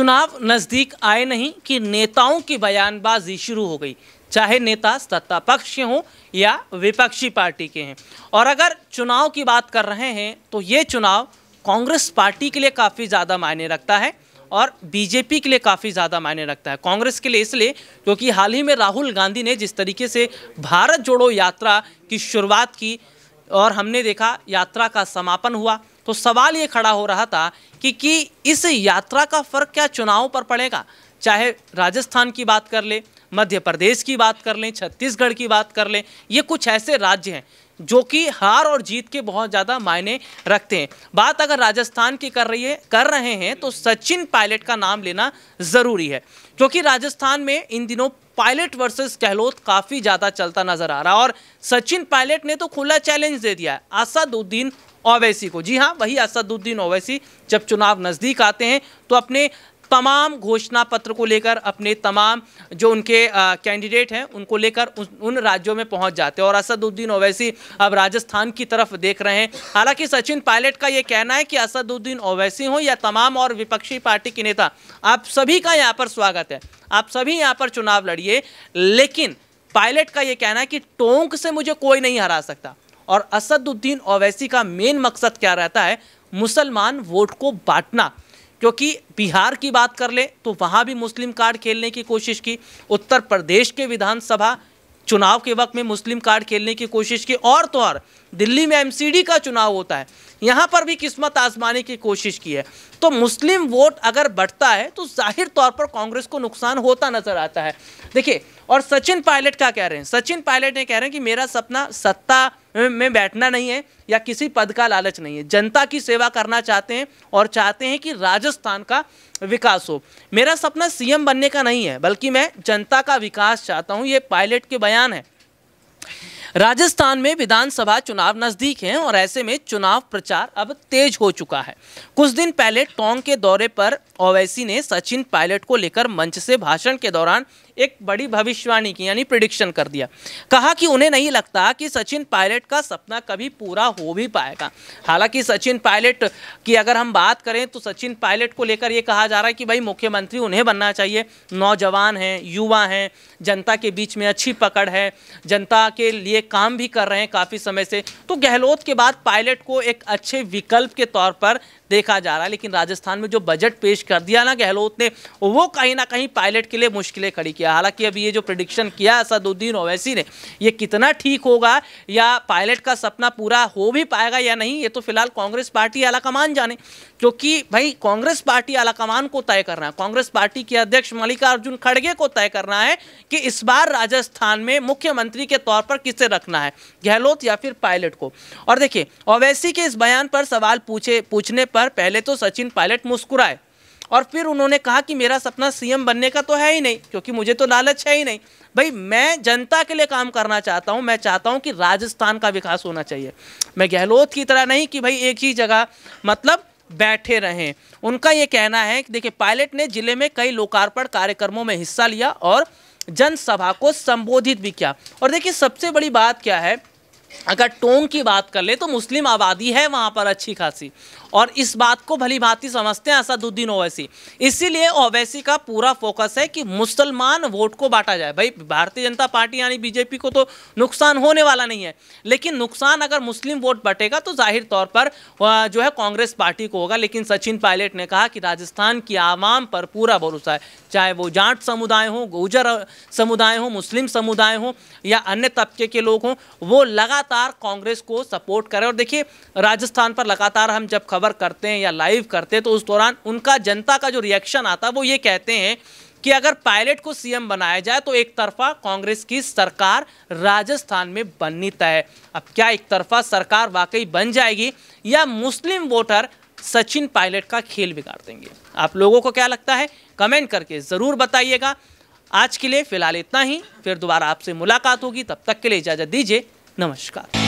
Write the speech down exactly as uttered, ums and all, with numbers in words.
चुनाव नज़दीक आए नहीं कि नेताओं की बयानबाजी शुरू हो गई, चाहे नेता सत्ता पक्ष के हों या विपक्षी पार्टी के हैं। और अगर चुनाव की बात कर रहे हैं तो ये चुनाव कांग्रेस पार्टी के लिए काफ़ी ज़्यादा मायने रखता है और बीजेपी के लिए काफ़ी ज़्यादा मायने रखता है। कांग्रेस के लिए इसलिए क्योंकि हाल ही में राहुल गांधी ने जिस तरीके से भारत जोड़ो यात्रा की शुरुआत की और हमने देखा यात्रा का समापन हुआ, तो सवाल ये खड़ा हो रहा था कि कि इस यात्रा का फ़र्क क्या चुनाव पर पड़ेगा। चाहे राजस्थान की बात कर ले, मध्य प्रदेश की बात कर लें, छत्तीसगढ़ की बात कर लें, ये कुछ ऐसे राज्य हैं जो कि हार और जीत के बहुत ज़्यादा मायने रखते हैं। बात अगर राजस्थान की कर रही है कर रहे हैं तो सचिन पायलट का नाम लेना ज़रूरी है, क्योंकि राजस्थान में इन दिनों पायलट वर्सेस गहलोत काफ़ी ज़्यादा चलता नज़र आ रहा है। और सचिन पायलट ने तो खुला चैलेंज दे दिया है असदुद्दीन ओवैसी को। जी हाँ, वही असदुद्दीन ओवैसी जब चुनाव नज़दीक आते हैं तो अपने तमाम घोषणा पत्र को लेकर, अपने तमाम जो उनके कैंडिडेट हैं उनको लेकर उन, उन राज्यों में पहुंच जाते हैं। और असदुद्दीन ओवैसी अब राजस्थान की तरफ देख रहे हैं। हालांकि सचिन पायलट का ये कहना है कि असदुद्दीन ओवैसी हो या तमाम और विपक्षी पार्टी के नेता, आप सभी का यहाँ पर स्वागत है, आप सभी यहाँ पर चुनाव लड़िए, लेकिन पायलट का ये कहना है कि टोंक से मुझे कोई नहीं हरा सकता। और असदुद्दीन ओवैसी का मेन मकसद क्या रहता है, मुसलमान वोट को बांटना। क्योंकि बिहार की बात कर ले तो वहाँ भी मुस्लिम कार्ड खेलने की कोशिश की, उत्तर प्रदेश के विधानसभा चुनाव के वक्त में मुस्लिम कार्ड खेलने की कोशिश की, और तो और दिल्ली में एमसीडी का चुनाव होता है, यहाँ पर भी किस्मत आजमाने की कोशिश की है। तो मुस्लिम वोट अगर बढ़ता है तो जाहिर तौर पर कांग्रेस को नुकसान होता नजर आता है। देखिए, और सचिन पायलट क्या कह रहे हैं, सचिन पायलट ने कह रहे हैं कि मेरा सपना सत्ता में बैठना नहीं है या किसी पद का लालच नहीं है, जनता की सेवा करना चाहते हैं और चाहते हैं कि राजस्थान का विकास हो। मेरा सपना सीएम बनने का नहीं है, बल्कि मैं जनता का विकास चाहता हूँ, ये पायलट के बयान है। राजस्थान में विधानसभा चुनाव नज़दीक हैं और ऐसे में चुनाव प्रचार अब तेज हो चुका है। कुछ दिन पहले टोंक के दौरे पर ओवैसी ने सचिन पायलट को लेकर मंच से भाषण के दौरान एक बड़ी भविष्यवाणी की, यानी प्रिडिक्शन कर दिया। कहा कि उन्हें नहीं लगता कि सचिन पायलट का सपना कभी पूरा हो भी पाएगा। हालांकि सचिन पायलट की अगर हम बात करें तो सचिन पायलट को लेकर ये कहा जा रहा है कि भाई मुख्यमंत्री उन्हें बनना चाहिए, नौजवान हैं, युवा हैं, जनता के बीच में अच्छी पकड़ है, जनता के लिए काम भी कर रहे हैं काफ़ी समय से। तो गहलोत के बाद पायलट को एक अच्छे विकल्प के तौर पर देखा जा रहा है। लेकिन राजस्थान में जो बजट पेश कर दिया ना गहलोत ने, वो कहीं ना कहीं पायलट के लिए मुश्किलें खड़ी किया। हालांकि अभी ये जो प्रेडिक्शन किया असदुद्दीन ओवैसी ने, ये कितना ठीक होगा या पायलट का सपना पूरा हो भी पाएगा या नहीं, ये तो फिलहाल कांग्रेस पार्टी आलाकमान जाने, क्योंकि भाई कांग्रेस पार्टी आलाकमान को तय करना है, कांग्रेस पार्टी के अध्यक्ष मल्लिकार्जुन खड़गे को तय करना है कि इस बार राजस्थान में मुख्यमंत्री के तौर पर किसे रखना है, गहलोत या फिर पायलट को। और देखिए, ओवैसी के इस बयान पर सवाल पूछे पूछने पर पहले तो सचिन पायलट मुस्कुराए और फिर उन्होंने कहा कि मेरा सपना सीएम बनने का तो है ही नहीं, क्योंकि मुझे तो लालच है ही नहीं। भाई, मैं जनता के लिए काम करना चाहता हूं, मैं चाहता हूं कि राजस्थान का विकास होना चाहिए। मैं गहलोत की तरह नहीं कि भाई एक ही जगह मतलब बैठे रहें। उनका ये कहना है कि देखिए, पायलट ने जिले में कई लोकार्पण कार्यक्रमों में हिस्सा लिया और जनसभा को संबोधित भी किया। और देखिए, सबसे बड़ी बात क्या है, अगर टोंक की बात कर ले तो मुस्लिम आबादी है वहाँ पर अच्छी खासी, और इस बात को भली भांति समझते हैं असदुद्दीन ओवैसी। इसीलिए ओवैसी का पूरा फोकस है कि मुसलमान वोट को बांटा जाए। भाई, भारतीय जनता पार्टी यानी बीजेपी को तो नुकसान होने वाला नहीं है, लेकिन नुकसान अगर मुस्लिम वोट बटेगा तो जाहिर तौर पर जो है कांग्रेस पार्टी को होगा। लेकिन सचिन पायलट ने कहा कि राजस्थान की आवाम पर पूरा भरोसा है, चाहे वो जाट समुदाय हों, गुर्जर समुदाय हों, मुस्लिम समुदाय हों या अन्य तबके के लोग हों, वो लगातार कांग्रेस को सपोर्ट करें। और देखिए, राजस्थान पर लगातार हम जब खबर करते हैं या लाइव करते हैं तो उस दौरान उनका जनता का जो रिएक्शन आता है वो ये कहते हैं कि अगर पायलट को सीएम बनाया जाए तो एक तरफा कांग्रेस की सरकार राजस्थान में बननी तय है। अब क्या एक तरफा सरकार वाकई बन जाएगी या मुस्लिम वोटर सचिन पायलट का खेल बिगाड़ देंगे? आप लोगों को क्या लगता है, कमेंट करके ज़रूर बताइएगा। आज के लिए फिलहाल इतना ही, फिर दोबारा आपसे मुलाकात होगी, तब तक के लिए इजाज़त दीजिए, नमस्कार।